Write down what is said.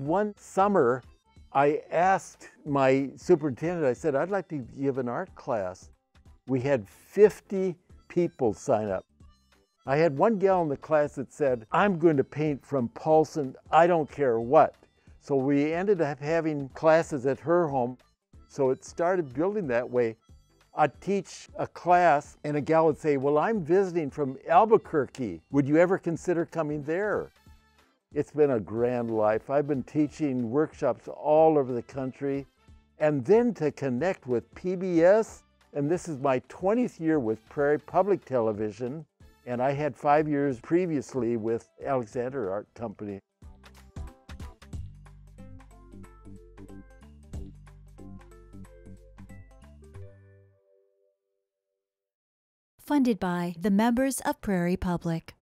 One summer, I asked my superintendent, I said, I'd like to give an art class. We had 50 people sign up. I had one gal in the class that said, I'm going to paint from Paulson, I don't care what. So we ended up having classes at her home. So it started building that way. I'd teach a class and a gal would say, well, I'm visiting from Albuquerque. Would you ever consider coming there? It's been a grand life. I've been teaching workshops all over the country. And then to connect with PBS, and this is my 20th year with Prairie Public Television, and I had 5 years previously with Alexander Art Company. Funded by the members of Prairie Public.